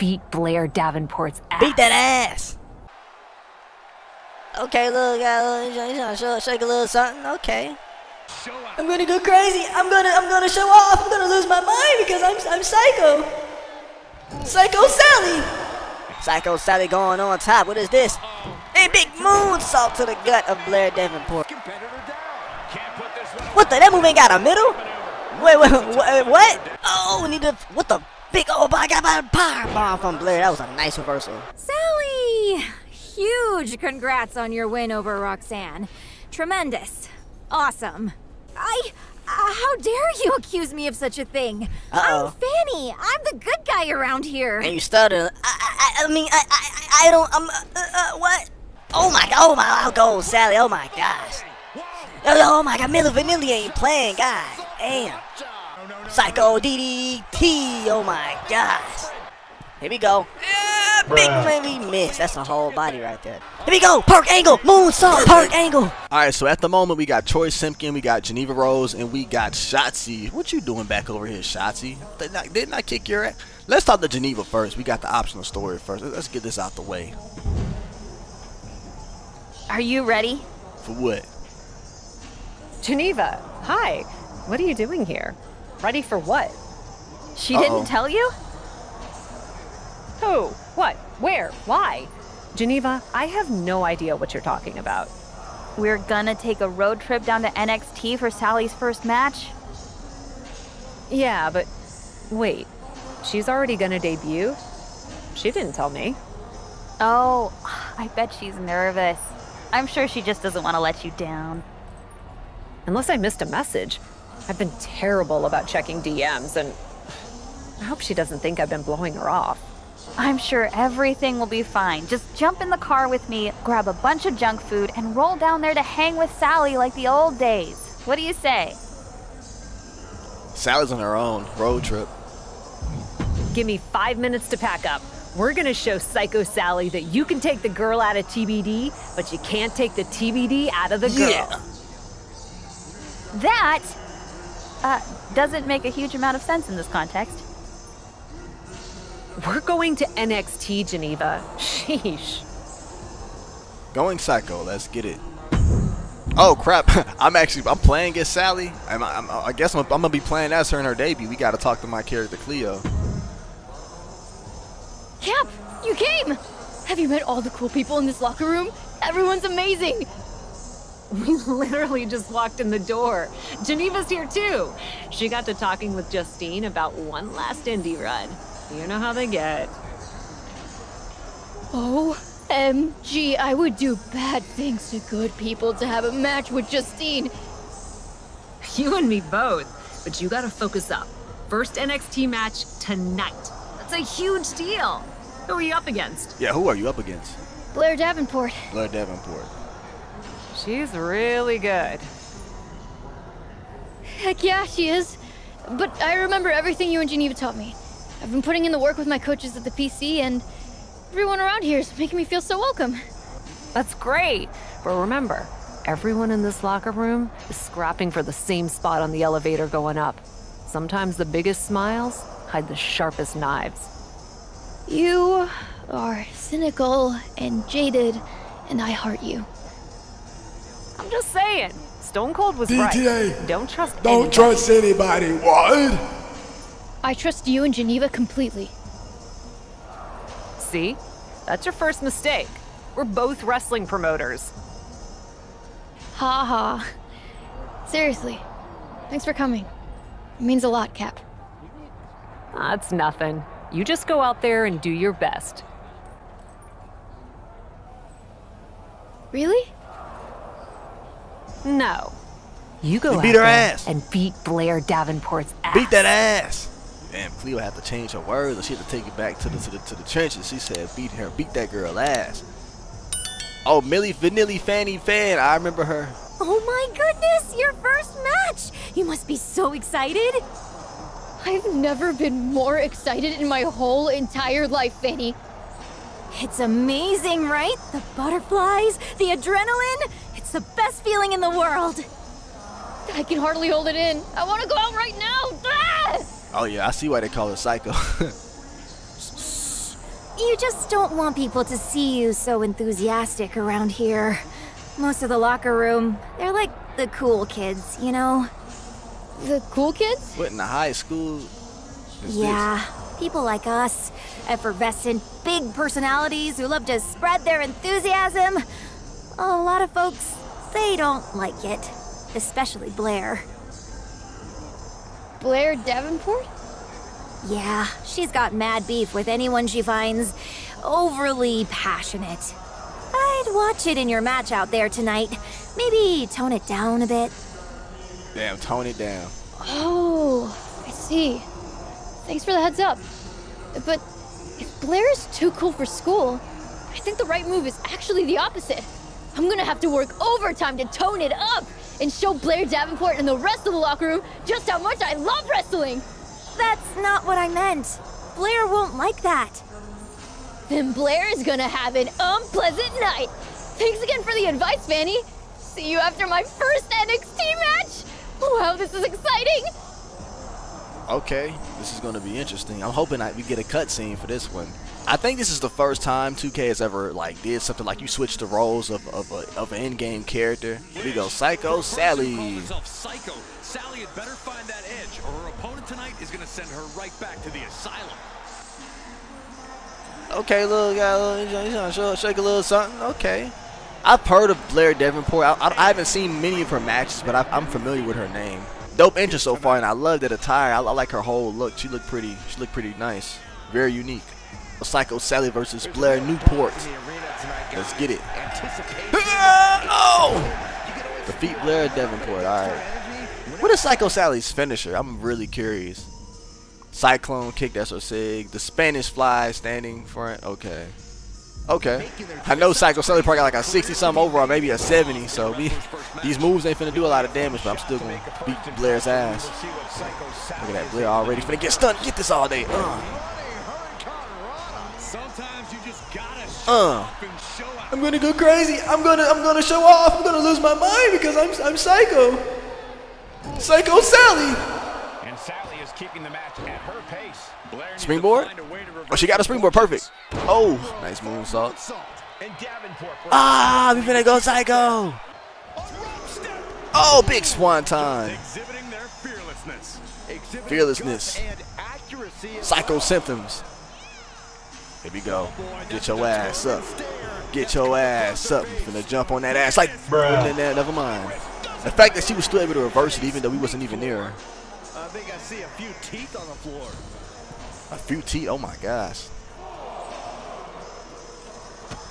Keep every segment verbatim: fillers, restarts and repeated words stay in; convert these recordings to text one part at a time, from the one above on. beat Blair Davenport's ass. Beat that ass! Okay, little guy, you know, show, shake a little something. Okay. I'm gonna go crazy. I'm gonna, I'm gonna show off. I'm gonna lose my mind because I'm, I'm psycho. Psycho Sally. Psycho Sally going on top. What is this? A big moonsault to the gut of Blair Davenport. What the? That move ain't got a middle? Wait, wait, wait what? Oh, we need to. What the? Big old body got by power bomb from Blair. That was a nice reversal. Sally. Huge congrats on your win over Roxanne. Tremendous. Awesome. I... Uh, how dare you accuse me of such a thing? Uh-oh. I'm Fanny. I'm the good guy around here. And you stuttered. I, I, I mean, I, I, I don't... Um, uh, uh, what? Oh my... Oh my... I'll go, Sally. Oh my gosh. Oh my God. Meilee Vanilli ain't playing. God damn. Psycho D D T. Oh my gosh. Here we go. Big maybe miss. That's a whole body right there. Here we go. Park angle. Moonsault. Park angle. All right. So at the moment, we got Troy Simpkin, we got Geneva Rose, and we got Shotzi. What you doing back over here, Shotzi? Didn't I, didn't I kick your ass? Let's talk to Geneva first. We got the optional story first. Let's get this out the way. Are you ready? For what? Geneva. Hi. What are you doing here? Ready for what? She Uh-oh. didn't tell you? Who? What? Where? Why? Geneva, I have no idea what you're talking about. We're gonna take a road trip down to N X T for Sally's first match? Yeah, but wait. She's already gonna debut? She didn't tell me. Oh, I bet she's nervous. I'm sure she just doesn't want to let you down. Unless I missed a message. I've been terrible about checking D Ms, and I hope she doesn't think I've been blowing her off. I'm sure everything will be fine. Just jump in the car with me, grab a bunch of junk food, and roll down there to hang with Sally like the old days. What do you say? Sally's on her own. Road trip. Give me five minutes to pack up. We're gonna show Psycho Sally that you can take the girl out of T B D, but you can't take the T B D out of the girl. Yeah. That uh, doesn't make a huge amount of sense in this context. We're going to N X T, Geneva. Sheesh. Going psycho. Let's get it. Oh crap! I'm actually I'm playing as Sally. I'm, I'm, I guess I'm, I'm gonna be playing as her in her debut. We gotta talk to my character Cleo. Cap, you came. Have you met all the cool people in this locker room? Everyone's amazing. We literally just walked in the door. Geneva's here too. She got to talking with Justine about one last indie run. You know how they get. O M G, I would do bad things to good people to have a match with Justine. You and me both, but you gotta focus up. First N X T match tonight. That's a huge deal. Who are you up against? Yeah, who are you up against? Blair Davenport. Blair Davenport. She's really good. Heck yeah, she is. But I remember everything you and Geneva taught me. I've been putting in the work with my coaches at the P C, and everyone around here is making me feel so welcome. That's great. But remember, everyone in this locker room is scrapping for the same spot on the elevator going up. Sometimes the biggest smiles hide the sharpest knives. You are cynical and jaded, and I heart you. I'm just saying. Stone Cold was D T A. Right. Don't trust anybody. Don't trust anybody. What? I trust you and Geneva completely. See? That's your first mistake. We're both wrestling promoters. Ha ha. Seriously. Thanks for coming. It means a lot, Cap. That's nothing. You just go out there and do your best. Really? No. You go you out beat her ass. And beat Blair Davenport's ass. Beat that ass. Damn, Cleo had to change her words, and she had to take it back to the to the to the trenches. She said, "Beat her, beat that girl ass." Oh, Meilee Vanilli, Fanny Fan, I remember her. Oh my goodness, your first match! You must be so excited. I've never been more excited in my whole entire life, Fanny. It's amazing, right? The butterflies, the adrenaline. It's the best feeling in the world. I can hardly hold it in. I want to go out right now. Ah! Oh yeah, I see why they call her Psycho. You just don't want people to see you so enthusiastic around here. Most of the locker room, they're like the cool kids, you know? The cool kids? What, in the high school? Yeah, this? People like us. Effervescent, big personalities who love to spread their enthusiasm. A lot of folks, they don't like it. Especially Blair. Blair Davenport? Yeah, she's got mad beef with anyone she finds overly passionate. I'd watch it in your match out there tonight. Maybe tone it down a bit. Damn, tone it down. Oh, I see. Thanks for the heads up. But if Blair is too cool for school, I think the right move is actually the opposite. I'm gonna have to work overtime to tone it up and show Blair Davenport and the rest of the locker room just how much I love wrestling. That's not what I meant. Blair won't like that. Then Blair is gonna have an unpleasant night. Thanks again for the advice, Vanny. See you after my first N X T match. Wow, this is exciting. Okay, this is gonna be interesting. I'm hoping I, we get a cutscene for this one. I think this is the first time two K has ever like did something like you switch the roles of of, a, of an in-game character. Here we go, Psycho Sally. Psycho Sally had better find that edge, or her opponent tonight is gonna send her right back to the asylum. Okay, little guy, he's gonna show, shake a little something. Okay, I've heard of Blair Davenport. I, I, I haven't seen many of her matches, but I, I'm familiar with her name. Dope interest so far, and I love that attire. I, I like her whole look. She looked pretty. She looked pretty nice. Very unique. Psycho Sally versus Blair Newport. Let's get it. Oh! Defeat Blair Davenport. Alright. What is Psycho Sally's finisher? I'm really curious. Cyclone kick, that's her sig. The Spanish fly standing front. Okay. Okay. I know Psycho Sally probably got like a sixty something overall, maybe a seventy. So we, these moves ain't finna do a lot of damage, but I'm still gonna beat Blair's ass. Look at that. Blair already finna get stunned. Get this all day. Uh. Sometimes you just gotta show uh. up and show up. I'm gonna go crazy. I'm gonna I'm gonna show off. I'm gonna lose my mind because I'm I'm psycho. Psycho Sally. And Sally is keeping the match at her pace. Blair springboard? Oh, she got a springboard. Perfect. Oh, nice moonsault. Ah, we finna go psycho. Oh, big swan time. Exhibiting their fearlessness. Fearlessness. Psycho symptoms. Here we go. Get your ass up. Get your ass up. Finna jump on that ass like, bruh. Never mind. The fact that she was still able to reverse it even though we wasn't even near her. I think I see a few teeth on the floor. A few teeth? Oh my gosh.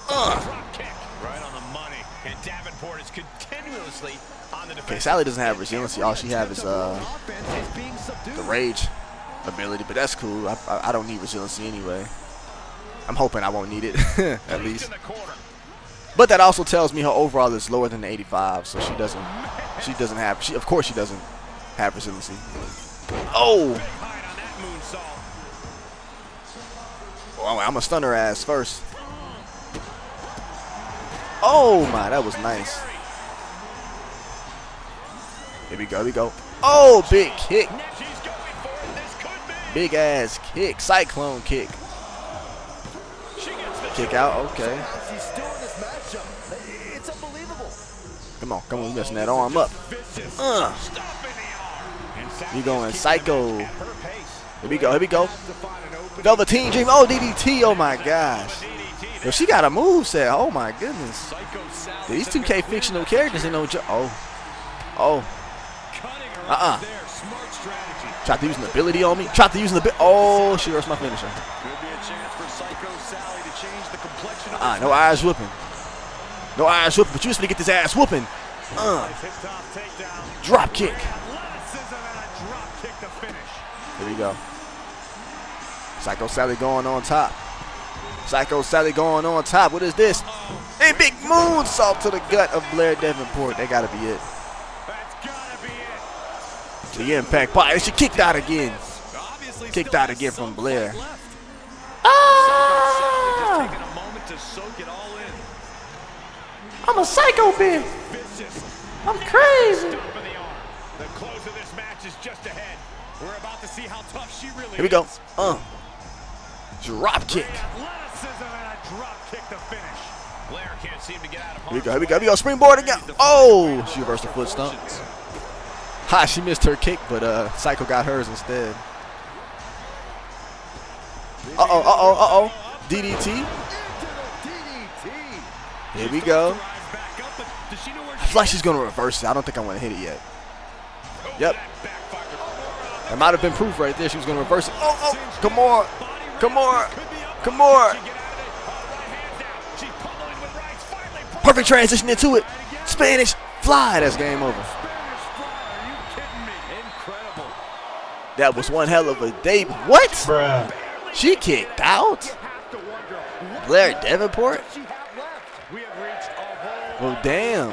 Uh. Right on the money. And Davenport is continuously on the defense. Okay, Sally doesn't have resiliency. All she has is uh the rage ability, but that's cool. I, I, I don't need resiliency anyway. I'm hoping I won't need it, at least. But that also tells me her overall is lower than the eighty-five, so she doesn't, she doesn't have, she of course she doesn't have resiliency. Oh! Oh, I'm gonna stun her ass first. Oh my, that was nice. Here we go, here we go. Oh, big kick. Big ass kick, cyclone kick. Kick out, okay. Come on, come on, messing that arm up. Uh. You going psycho. Here we go, here we go. Velveteen Dream, oh D D T, oh my gosh. Yo, she got a moveset, oh my goodness. These two K fictional characters ain't no joke. Oh, oh. Uh-uh. Tried to use an ability on me, tried to use an ability. Oh, she hurts my finisher. Uh, no eyes whooping. No eyes whooping, but you just need to get this ass whooping. Uh. Drop kick. Here we go. Psycho Sally going on top. Psycho Sally going on top. What is this? A big moonsault to the gut of Blair Davenport. That gotta be it. The impact. She kicked out again. Kicked out again from Blair. Ah! To soak it all in. I'm a psycho bitch. I'm crazy. The close of this match is just ahead. We're about to see how tough she really is. Here we go. Uh. Drop kick. drop kick to finish. Blair can't seem to get out of harm's way. Here we go, here we go, springboard again. Oh, she reversed the foot stomp. Ha, she missed her kick, but uh, Psycho got hers instead. Uh-oh, uh-oh, uh-oh. D D T. Here we go. I feel like she's going to reverse it. I don't think I want to hit it yet. Yep. That might have been proof right there. She was going to reverse it. Oh, oh, come on. Come on. Come on. Perfect transition into it. Spanish fly. That's game over. That was one hell of a day. What? Bruh. She kicked out? Blair Davenport? Well, damn.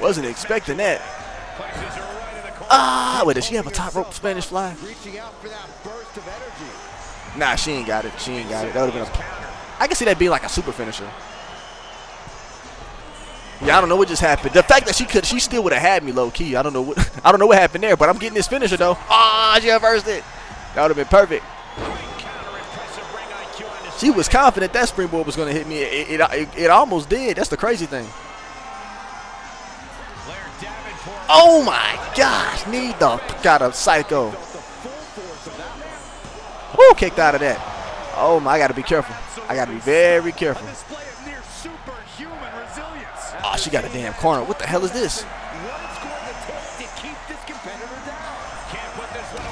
Wasn't expecting that. Ah, wait, does she have a top rope Spanish fly? Nah, she ain't got it. She ain't got it. That would have been a. I can see that being like a super finisher. Yeah, I don't know what just happened. The fact that she could, she still would have had me low key. I don't know what. I don't know what happened there, but I'm getting this finisher though. Ah, she reversed it. That would have been perfect. She was confident that springboard was going to hit me. It, it, it, it almost did. That's the crazy thing. Oh my gosh. Knee dump. Got a Psycho. Woo, kicked out of that. Oh my, I got to be careful. I got to be very careful. Oh, she got a damn corner. What the hell is this?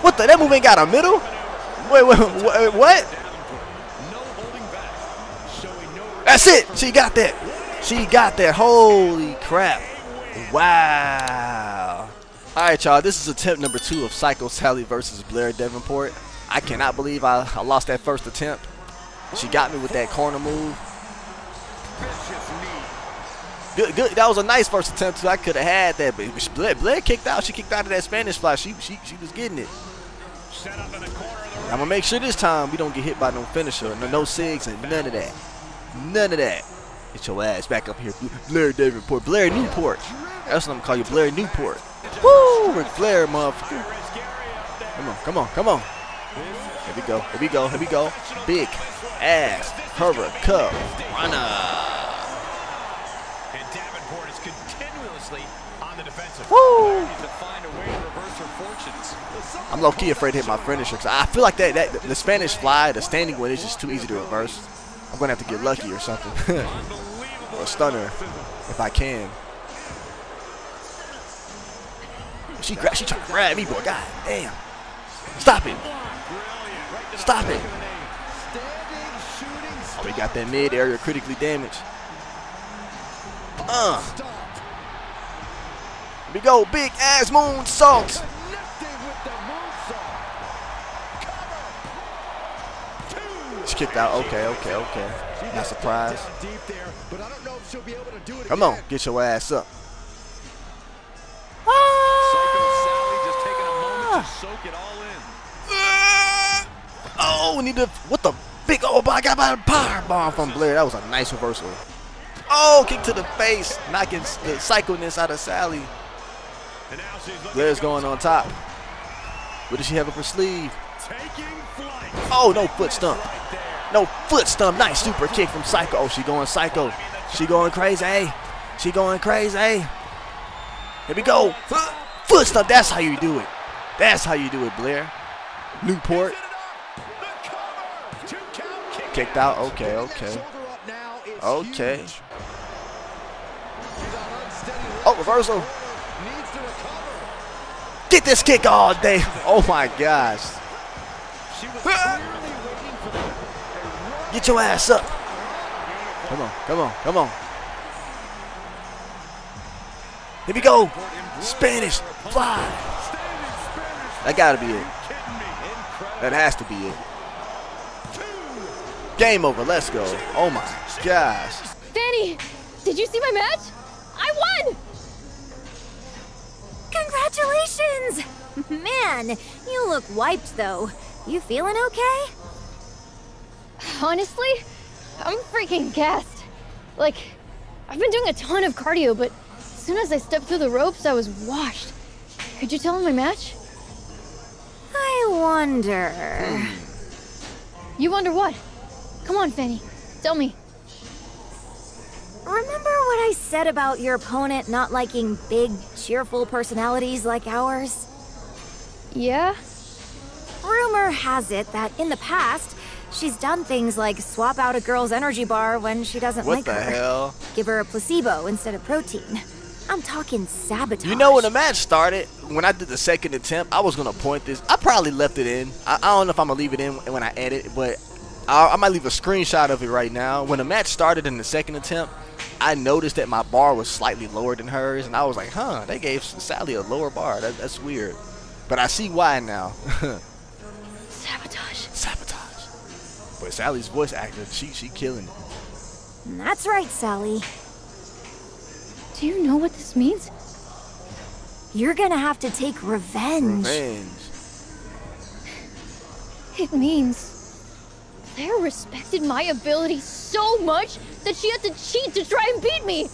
What the? That move ain't got a middle? Wait, wait, wait, what? That's it. She got that. She got that. Holy crap. Wow. All right, y'all. This is attempt number two of Psycho Sally versus Blair Davenport. I cannot believe I, I lost that first attempt. She got me with that corner move. Good, good. That was a nice first attempt, too. I could have had that, but Blair, Blair kicked out. She kicked out of that Spanish fly. She, she, she was getting it. I'm gonna make sure this time we don't get hit by no finisher, no, no sigs, and none of that. None of that. Get your ass back up here, Blair Davenport, Blair Newport. That's what I'm gonna call you, Blair Newport. Woo, Ric Flair, motherfucker. Come on, come on, come on. Here we go, here we go, here we go. Big ass, hurrah, cup, runner. And Davenport is continuously on the defensive. Woo. I'm low-key afraid to hit my finisher because I feel like that, that the Spanish fly, the standing one, is just too easy to reverse. I'm going to have to get lucky or something. Or a stunner if I can. She, she tried to grab me, boy. God damn. Stop it. Stop it. Oh, we got that mid-area critically damaged. Uh. Here we go. Big-ass moonsault. She kicked out. Okay, okay, okay. Not surprised. Come on, get your ass up. Ah. Oh, we need to. What the big? Oh, I got my power bomb from Blair. That was a nice reversal. Oh, kick to the face, knocking the psychoness out of Sally. Blair's going on top. What does she have up her sleeve? Oh, no foot stump. No foot stump. Nice super kick from Psycho. Oh, she going psycho. She going crazy. She going crazy. Here we go. Foot stump. That's how you do it. That's how you do it, Blair. Newport. Kicked out. Okay, okay. Okay. Oh, reversal. Get this kick all day. Oh, my gosh. Get your ass up. Come on, come on, come on. Here we go. Spanish fly. That gotta be it. That has to be it. Game over, let's go. Oh my gosh. Fanny, did you see my match? I won! Congratulations! Man, you look wiped though. You feeling okay? Honestly, I'm freaking gassed. Like, I've been doing a ton of cardio, but as soon as I stepped through the ropes, I was washed. Could you tell my match? I wonder. You wonder what? Come on, Fanny. Tell me. Remember what I said about your opponent not liking big, cheerful personalities like ours? Yeah? Rumor has it that in the past, she's done things like swap out a girl's energy bar when she doesn't what like her. What the hell? Give her a placebo instead of protein. I'm talking sabotage. You know, when the match started, when I did the second attempt, I was going to point this. I probably left it in. I, I don't know if I'm going to leave it in when I edit, but I, I might leave a screenshot of it right now. When the match started in the second attempt, I noticed that my bar was slightly lower than hers, and I was like, huh, they gave Sally a lower bar. That, that's weird. But I see why now. Sabotage. Sabotage. But Sally's voice actor, she, she killing it. That's right, Sally. Do you know what this means? You're gonna have to take revenge. Revenge. It means Claire respected my ability so much that she had to cheat to try and beat me.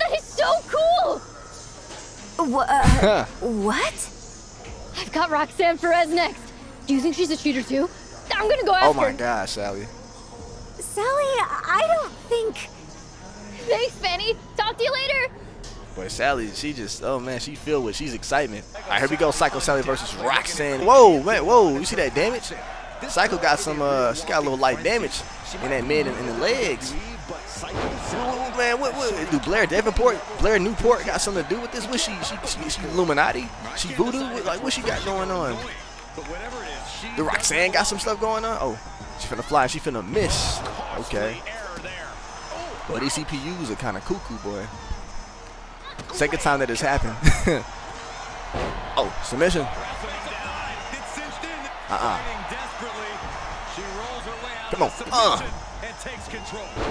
That is so cool. Wh uh, what? I've got Roxanne Perez next. Do you think she's a cheater too? I'm gonna go after her. Oh my gosh, Sally. Sally, I don't think. Thanks, Fanny. Talk to you later. Boy, Sally, she just, oh man, she filled with, she's excitement. All right, here we go, Psycho Sally versus Roxanne. Whoa, man, whoa, you see that damage? Psycho got some, uh, she got a little light damage in that mid and in the legs. Ooh, man, what, what, do Blair Davenport, Blair Newport got something to do with this? What, she, she, she, she Illuminati? She voodoo? Like, what she got going on? The Roxanne got some stuff going on? Oh, she finna fly, she finna miss. Okay. Boy, these C P Us are kind of cuckoo, boy. Second time that has happened. Oh, submission. Uh-uh. Come on. Uh.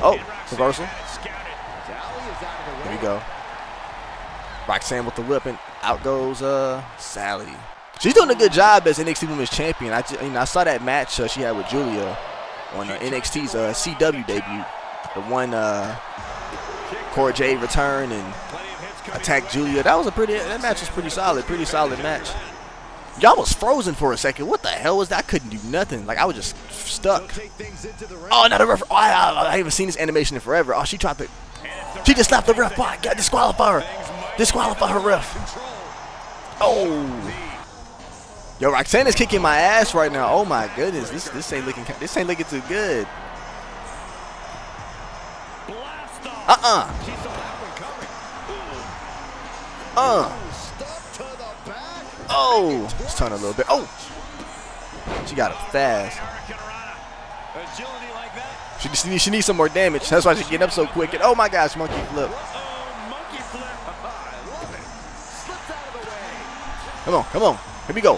Oh, reversal. Here we go. Roxanne with the whip, and out goes uh, Sally. She's doing a good job as N X T Women's Champion. I, you know, I saw that match uh, she had with Julia on uh, N X T's uh, C W debut. The one uh, Corey J returned and attacked Julia. That was a pretty. That match was pretty solid. Pretty solid match. Y'all was frozen for a second. What the hell was that? I couldn't do nothing. Like I was just stuck. Oh, not a ref. Oh, I, I, I haven't seen this animation in forever. Oh, she tried to. She just slapped the ref. Oh, I got disqualify her. Disqualify her ref. Oh. Yo, Roxanne is kicking my ass right now. Oh my goodness. This this ain't looking. This ain't looking too good. Uh-uh. Uh. Oh. Just turn a little bit. Oh. She got up fast. She just needs, she needs some more damage. That's why she's getting up so quick. And oh my gosh, monkey flip. Come on, come on. Here we go.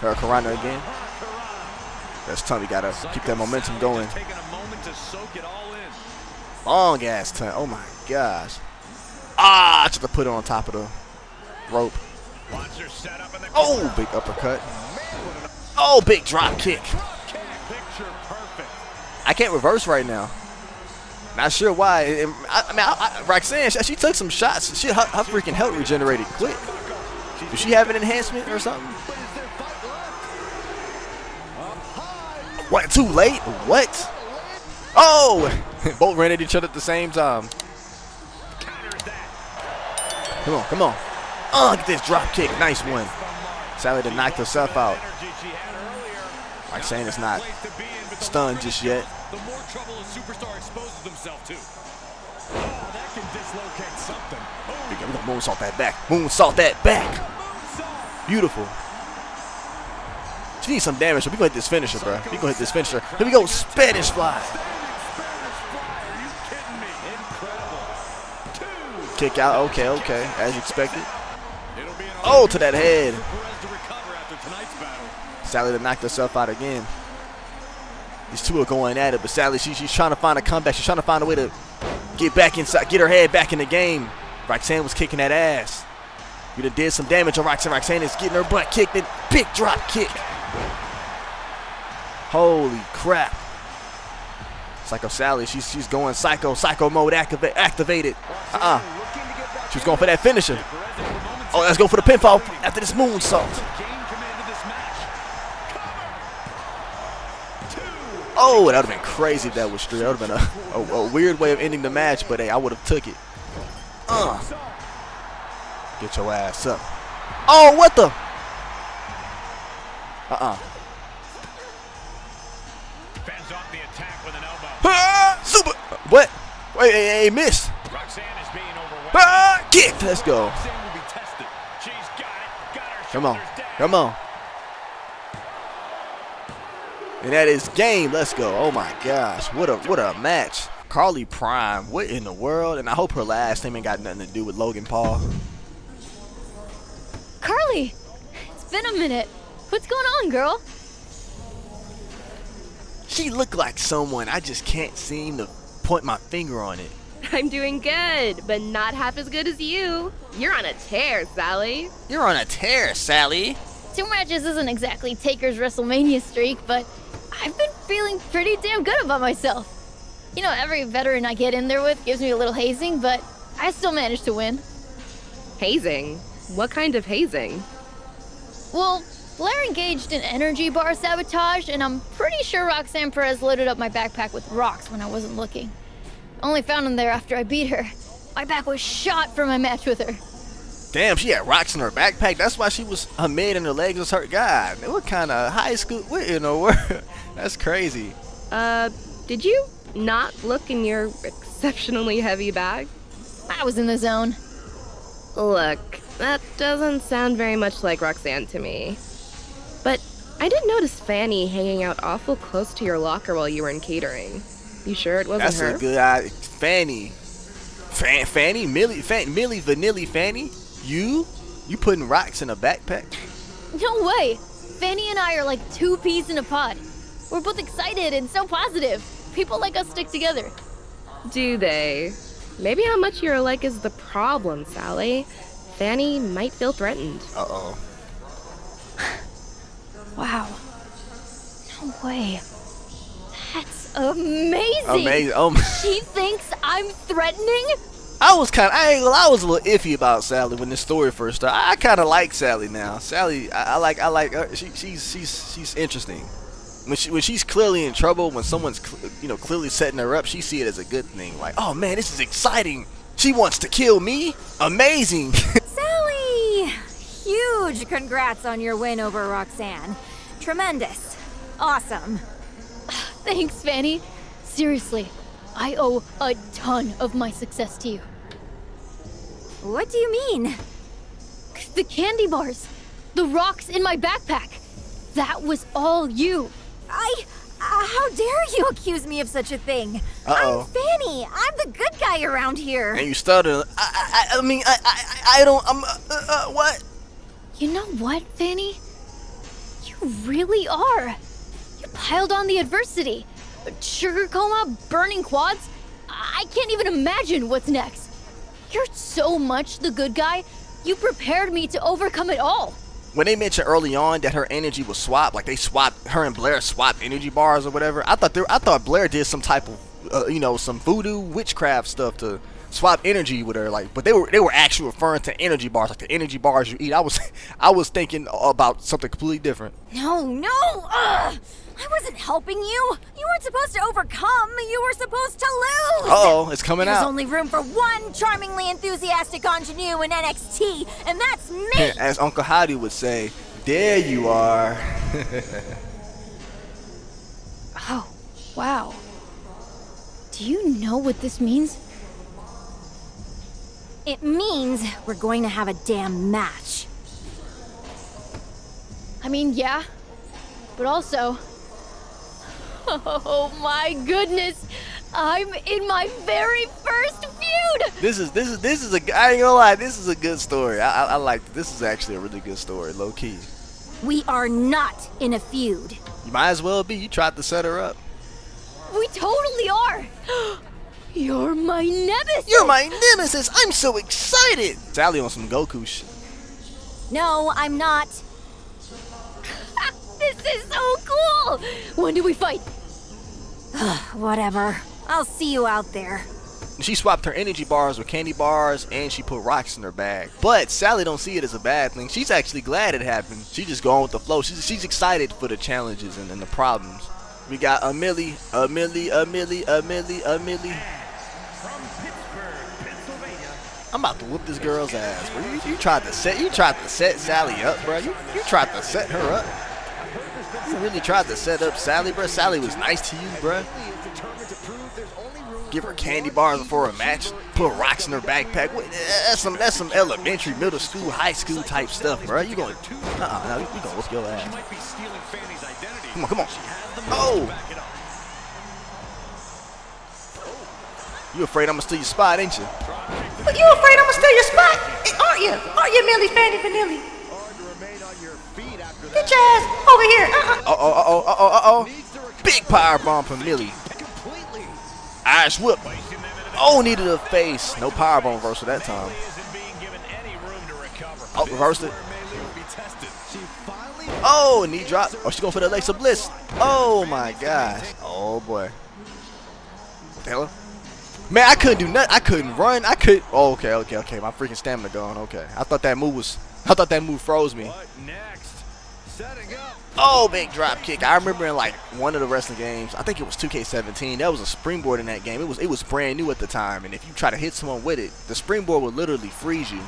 Hurricanrana again. That's Tommy. Gotta keep that momentum going. Long ass time. Oh my gosh. Ah, I should have put it on top of the rope. Oh, big uppercut. Oh, big drop kick. I can't reverse right now. Not sure why. I, I mean, I, I, Roxanne, she, she took some shots. She, her, her freaking health regenerated quick. Does she have an enhancement or something? What? Too late? What? Oh! Both ran at each other at the same time. Come on, come on. Oh, get this drop kick. Nice one. Sally to knock herself out. Roxanne is not stunned just yet. The more trouble a superstar exposes himself to. Oh, that can dislocate something. We're going to moonsault that back. Moonsault that back. Beautiful. She needs some damage, but we're going to hit this finisher, bro. We're going to hit this finisher. Here we go. Spanish fly. Kick out, okay, okay, as expected. Oh, to that head. Sally to knock herself out again. These two are going at it, but Sally, she, she's trying to find a comeback. She's trying to find a way to get back inside, get her head back in the game. Roxanne was kicking that ass. You done did some damage on Roxanne. Roxanne is getting her butt kicked, and big drop kick. Holy crap. Psycho Sally, she's, she's going psycho, psycho mode activa activated. Uh-uh. She's going for that finisher. Oh, let's go for the pinfall after this moonsault. Oh, that would have been crazy if that was straight. That would have been a, a, a weird way of ending the match, but hey, I would have took it. Uh. Get your ass up. Oh, what the? Uh-uh. Fends off the attack with an elbow. Ah, super. What? Wait, hey, hey, miss. Roxanne is being overwhelmed. Ah, kick. Let's go. She's got it. Got her. Come on. Come on. And that is game. Let's go. Oh my gosh. What a what a match. Carly Prime. What in the world? And I hope her last name ain't got nothing to do with Logan Paul. Carly, it's been a minute. What's going on, girl? She looked like someone. I just can't seem to point my finger on it. I'm doing good, but not half as good as you. You're on a tear, Sally. You're on a tear, Sally. Two matches isn't exactly Taker's WrestleMania streak, but I've been feeling pretty damn good about myself. You know, every veteran I get in there with gives me a little hazing, but I still managed to win. Hazing? What kind of hazing? Well, Blair engaged in energy bar sabotage, and I'm pretty sure Roxanne Perez loaded up my backpack with rocks when I wasn't looking. Only found them there after I beat her. My back was shot from my match with her. Damn, she had rocks in her backpack. That's why she was, her mid and her legs was hurt. God, man, what kind of high school, what in the world? That's crazy. Uh, did you not look in your exceptionally heavy bag? I was in the zone. Look, that doesn't sound very much like Roxanne to me. But I did notice Fanny hanging out awful close to your locker while you were in catering. You sure it wasn't That's her? That's a good idea. Fanny. Fan, Fanny? Meilee, Fan, Meilee Vanilli Fanny? You? You putting rocks in a backpack? No way. Fanny and I are like two peas in a pod. We're both excited and so positive. People like us stick together. Do they? Maybe how much you're alike is the problem, Sally. Fanny might feel threatened. Uh-oh. Wow. No way. That's amazing. Amazing. Oh my. She thinks I'm threatening? I was kind of, I ain't, I was a little iffy about Sally when this story first started. I kind of like Sally now. Sally, I, I like, I like her. She, she's, she's, she's interesting. When she, when she's clearly in trouble, when someone's, you know, clearly setting her up, she see it as a good thing. Like, oh man, this is exciting. She wants to kill me. Amazing. Sally, huge congrats on your win over Roxanne. Tremendous. Awesome. Thanks, Fanny. Seriously, I owe a ton of my success to you. What do you mean? The candy bars, the rocks in my backpack. That was all you. I... Uh, how dare you accuse me of such a thing? Uh-oh. I'm Fanny. I'm the good guy around here. And you started... I, I, I mean, I, I, I don't... I'm... Uh, uh, what? You know what, Fanny? You really are. You piled on the adversity. Sugar coma, burning quads. I can't even imagine what's next. You're so much the good guy. You prepared me to overcome it all. When they mentioned early on that her energy was swapped, like they swapped, her and Blair swapped energy bars or whatever, I thought they were, I thought Blair did some type of, uh, you know, some voodoo witchcraft stuff to swap energy with her, like. But they were they were actually referring to energy bars, like the energy bars you eat. I was I was thinking about something completely different. No, no, ugh. I wasn't helping you. You weren't supposed to overcome. You were supposed to lose. Uh oh, it's coming There's out. There's only room for one charmingly enthusiastic ingenue in N X T, and that's me. As Uncle Howdy would say, "There you are." Oh, wow. Do you know what this means? It means we're going to have a damn match. I mean, yeah, but also. Oh my goodness! I'm in my very first feud. This is this is this is a. I ain't gonna lie. This is a good story. I, I, I like. This is actually a really good story, low key. We are not in a feud. You might as well be. You tried to set her up. We totally are. You're my nemesis. You're my nemesis. I'm so excited. Sally on some Goku shit. No, I'm not. This is so cool. When do we fight? Whatever. I'll see you out there. She swapped her energy bars with candy bars, and she put rocks in her bag. But Sally don't see it as a bad thing. She's actually glad it happened. She's just going with the flow. She's, she's excited for the challenges and, and the problems. We got a Meilee, a Meilee, a Meilee, a Meilee, a Meilee. From Pittsburgh, Pennsylvania. I'm about to whoop this girl's ass, bro. You, you tried to set, you tried to set Sally up, bro. You, you tried to set her up. You really tried to set up Sally, bro. Sally was nice to you, bro. Give her candy bars before a match. Put rocks in her backpack. Wait, that's some, that's some elementary, middle school, high school type stuff, bro. You going? Uh-uh, no, you gonna whoop your ass. Come on, come on. Oh! You afraid I'm gonna steal your spot, ain't you? But you afraid I'm gonna steal your spot, aren't you? Aren't you, Meilee Vanilli? Get your ass over here. Uh-uh. Uh-oh, uh-oh, uh-oh, uh-oh. Big powerbomb from Meilee. Ice whip. Oh, needed a face. No powerbomb reversal that time. Oh, reversed it. Oh, knee drop. Oh, she's going for the Alexa Bliss. Oh my gosh. Oh boy. What the hell? Man, I couldn't do nothing. I couldn't run. I could. Oh, okay, okay, okay. My freaking stamina gone. Okay. I thought that move was. I thought that move froze me. Oh, big drop kick. I remember in like one of the wrestling games. I think it was two K seventeen. That was a springboard in that game. It was it was brand new at the time, and if you try to hit someone with it, the springboard would literally freeze you.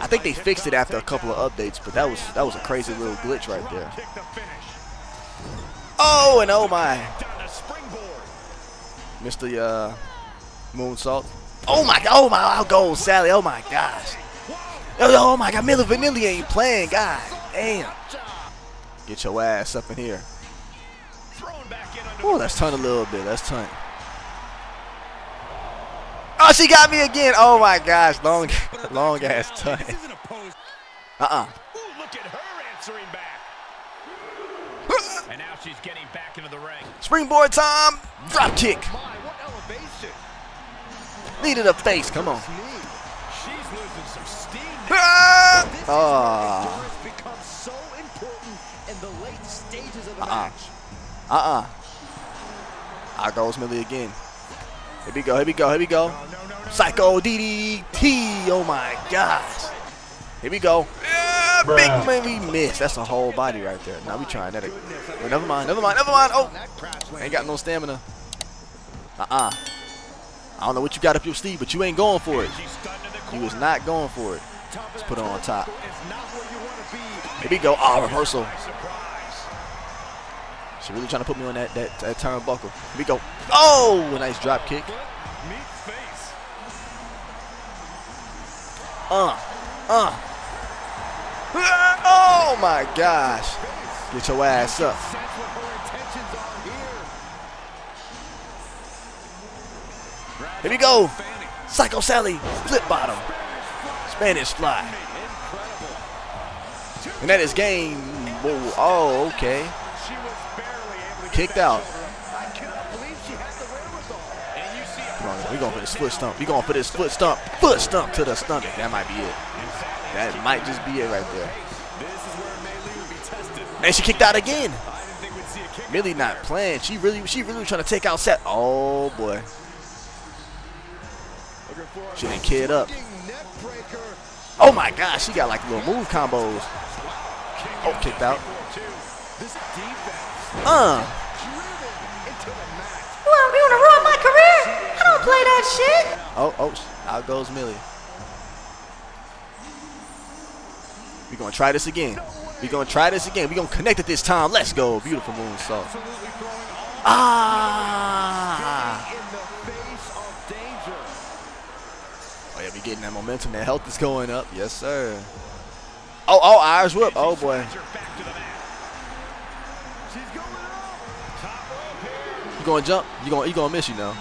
I think they fixed it after a couple of updates, but that was that was a crazy little glitch right there. Oh, and oh my. Missed the uh, moonsault. Oh my, oh my, I'll go, Sally. Oh my gosh. Oh my God, Meilee Vanilli ain't playing, God damn. Get your ass up in here. Oh, that's ton a little bit. That's ton. Oh, she got me again. Oh my gosh, long, long ass ton. Uh-uh. Look at her answering back. And now she's getting back into the ring. Springboard time. Drop kick. Needed a face. Come on. She's losing some steam. Ah. Uh-uh. Uh-uh. Out goes Meilee again. Here we go, here we go, here we go. Psycho D D T, oh my gosh. Here we go. Yeah, big Meilee miss. That's a whole body right there. Now we trying that again. Well, never mind, never mind, never mind. Oh, ain't got no stamina. Uh-uh. I don't know what you got up your sleeve, but you ain't going for it. You was not going for it. Let's put it on top. Here we go, oh, reversal. She really trying to put me on that, that, that turnbuckle. Here we go. Oh, a nice drop kick. Uh, uh. Oh, my gosh. Get your ass up. Here we go. Psycho Sally. Flip bottom. Spanish fly. And that is game. Whoa. Oh, okay. Kicked out. Come on, we're going for this foot stump. We're going for this foot stump. Foot stump to the stomach. That might be it. That might just be it right there. And she kicked out again. Meilee not playing. She really, she really was trying to take out Seth. Oh boy. She didn't kid up. Oh my gosh, she got like little move combos. Oh, kicked out. Uh. You want to ruin my career? I don't play that shit. Oh, oh, out goes Meilee. We're going to try this again. We're going to try this again. We're going to connect it this time. Let's go. Beautiful moonsault. Ah. Oh, yeah, we're getting that momentum. That health is going up. Yes, sir. Oh, oh, Irish whip. Oh, boy. You gonna jump? You gonna you gonna miss you now?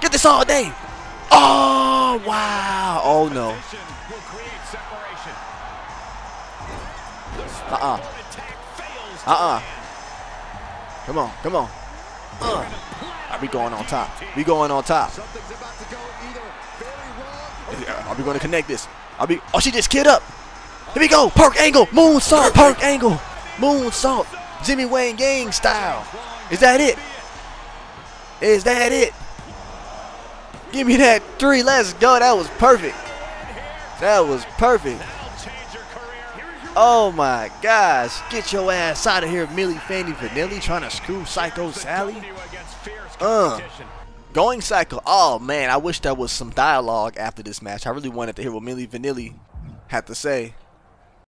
Get this all day! Oh wow! Oh no! Uh uh. Uh uh. Come on, come on. Uh. Are we going on top? We going on top? Are we gonna connect this? Are we? Oh, she just kid up. Here we go. Park angle, moonsault. Park angle, moonsault. Jimmy Wayne Gang style. Is that it? Is that it? Give me that three. Let's go. That was perfect. That was perfect. Oh my gosh, get your ass out of here, Meilee Vanilli, trying to screw Psycho Sally. Uh, going psycho. Oh man, I wish there was some dialogue after this match. I really wanted to hear what Meilee Vanilli had to say.